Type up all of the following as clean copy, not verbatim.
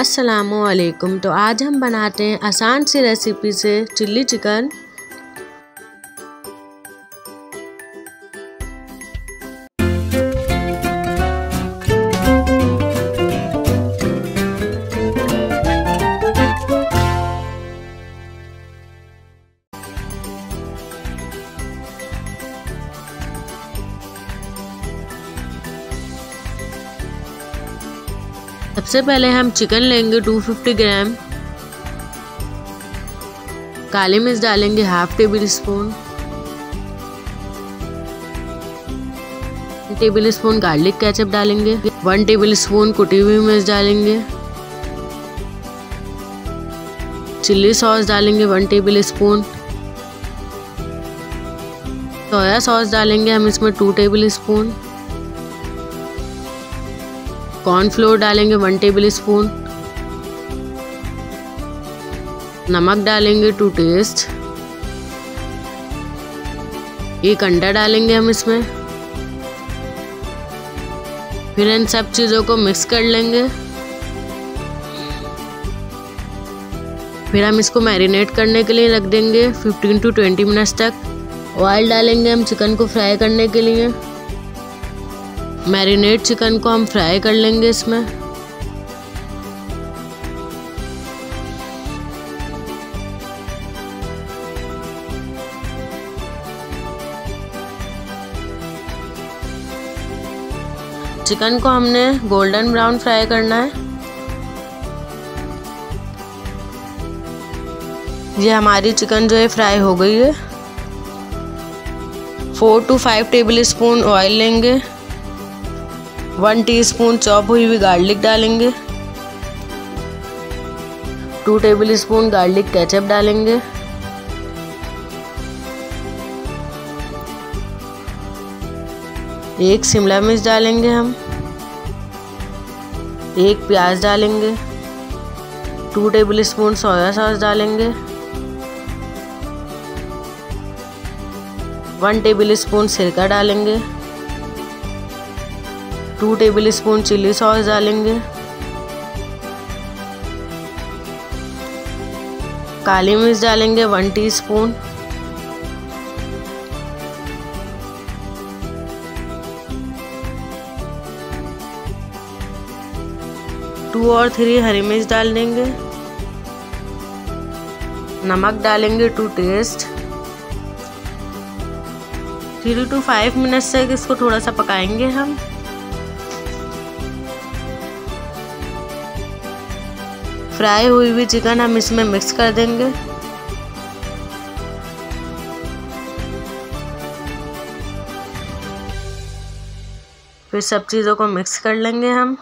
अस्सलामुअलैकुम। तो आज हम बनाते हैं आसान सी रेसिपी से चिल्ली चिकन। सबसे पहले हम चिकन लेंगे 250 ग्राम, काली मिर्च डालेंगे half tablespoon, garlic ketchup डालेंगे 1 टेबल स्पून, कुटी हुई मिर्च डालेंगे, चिल्ली सॉस डालेंगे 1 टेबल स्पून, सोया सॉस डालेंगे हम इसमें 2 टेबल स्पून, कॉर्नफ्लोर डालेंगे 1 टेबल स्पून, नमक डालेंगे 2 टेस्ट, एक अंडा डालेंगे हम इसमें। फिर इन सब चीज़ों को मिक्स कर लेंगे। फिर हम इसको मैरिनेट करने के लिए रख देंगे 15 टू 20 मिनट्स तक। ऑयल डालेंगे हम चिकन को फ्राई करने के लिए। मैरिनेट चिकन को हम फ्राई कर लेंगे इसमें। चिकन को हमने गोल्डन ब्राउन फ्राई करना है। ये हमारी चिकन जो है फ्राई हो गई है। 4 टू 5 टेबल स्पून ऑयल लेंगे, 1 टीस्पून चॉप हुई हुई गार्लिक डालेंगे, 2 टेबल स्पून गार्लिक केचप डालेंगे, 1 शिमला मिर्च डालेंगे हम, 1 प्याज डालेंगे, 2 टेबल स्पून सोया सॉस डालेंगे, 1 टेबल स्पून सिरका डालेंगे, 2 टेबल स्पून चिली सॉस डालेंगे, काली मिर्च डालेंगे 1 टीस्पून, टू और 3 हरी मिर्च डाल देंगे, नमक डालेंगे 2 टेस्ट। 3 टू 5 मिनट्स तक इसको थोड़ा सा पकाएंगे हम। फ्राई हुई हुई चिकन हम इसमें मिक्स कर देंगे। फिर सब चीज़ों को मिक्स कर लेंगे हम।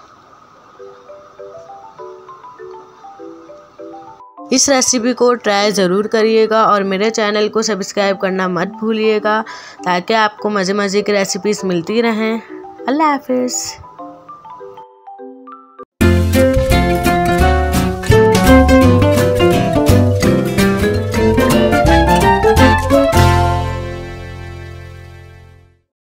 इस रेसिपी को ट्राई ज़रूर करिएगा और मेरे चैनल को सब्सक्राइब करना मत भूलिएगा ताकि आपको मज़े की रेसिपीज़ मिलती रहें। अल्लाह हाफिज़।